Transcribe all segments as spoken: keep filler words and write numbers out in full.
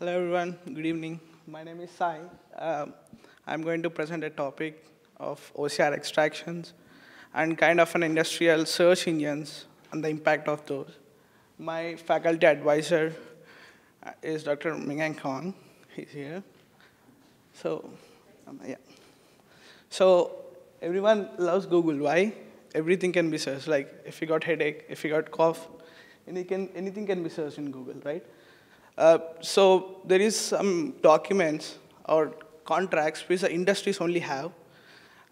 Hello everyone, good evening. My name is Sai. Um, I'm going to present a topic of O C R extractions and kind of an industrial search engines and the impact of those. My faculty advisor is Doctor Mingang Kong. He's here. So, um, yeah. So everyone loves Google. Why? Everything can be searched. Like if you got headache, if you got cough, any can, anything can be searched in Google, right? Uh, so there is some documents or contracts which the industries only have,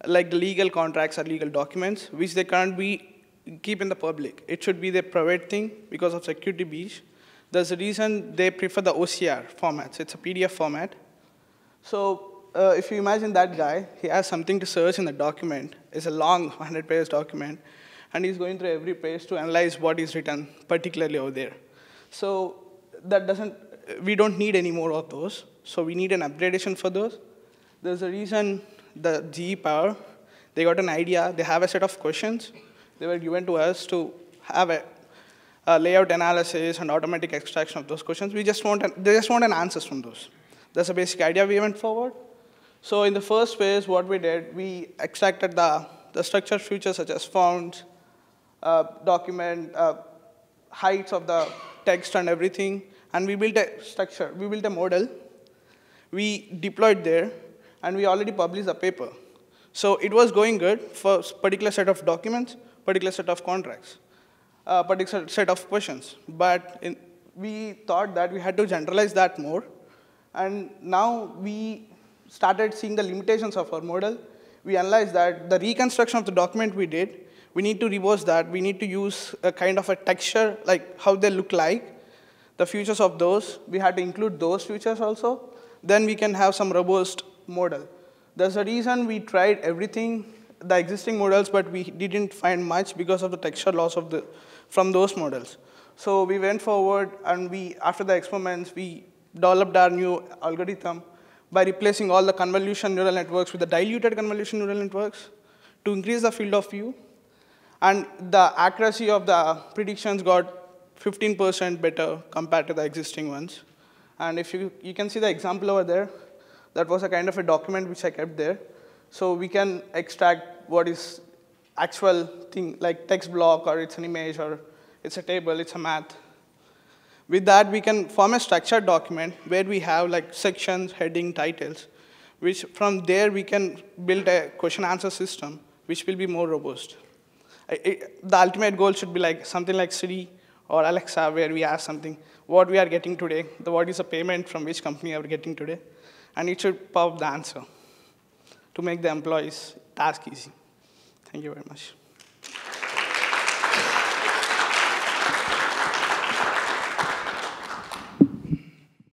like legal contracts or legal documents, which they can't be keep in the public. It should be the private thing because of security breach. That's the reason they prefer the O C R formats. It's a P D F format. So uh, if you imagine that guy, he has something to search in the document. It's a long one hundred page document, and he's going through every page to analyze what is written, particularly over there. So that doesn't, we don't need any more of those. So we need an upgradation for those. There's a reason the G E Power, they got an idea. They have a set of questions. They were given to us to have a, a layout analysis and automatic extraction of those questions. We just want, an, they just want an answers from those. That's the basic idea we went forward. So in the first phase, what we did, we extracted the, the structure features such as fonts, uh, document, uh, heights of the text and everything, and we built a structure. We built a model. We deployed there, and we already published the paper. So it was going good for particular set of documents, particular set of contracts, uh, particular set of questions. But in, we thought that we had to generalize that more, and now we started seeing the limitations of our model. We analyzed that the reconstruction of the document we did, we need to reverse that. We need to use a kind of a texture, like how they look like, the features of those. We had to include those features also. Then we can have some robust model. There's a reason we tried everything, the existing models, but we didn't find much because of the texture loss of the, from those models. So we went forward, and we, after the experiments, we developed our new algorithm by replacing all the convolution neural networks with the diluted convolution neural networks to increase the field of view. And the accuracy of the predictions got fifteen percent better compared to the existing ones. And if you, you can see the example over there, that was a kind of a document which I kept there. So we can extract what is actual thing, like text block, or it's an image, or it's a table, it's a math. With that, we can form a structured document where we have like sections, heading, titles, which from there we can build a question answer system, which will be more robust. It, the ultimate goal should be like something like Siri or Alexa, where we ask something, what we are getting today, the, what is the payment from which company are we getting today, and it should pop the answer to make the employees' task easy. Thank you very much.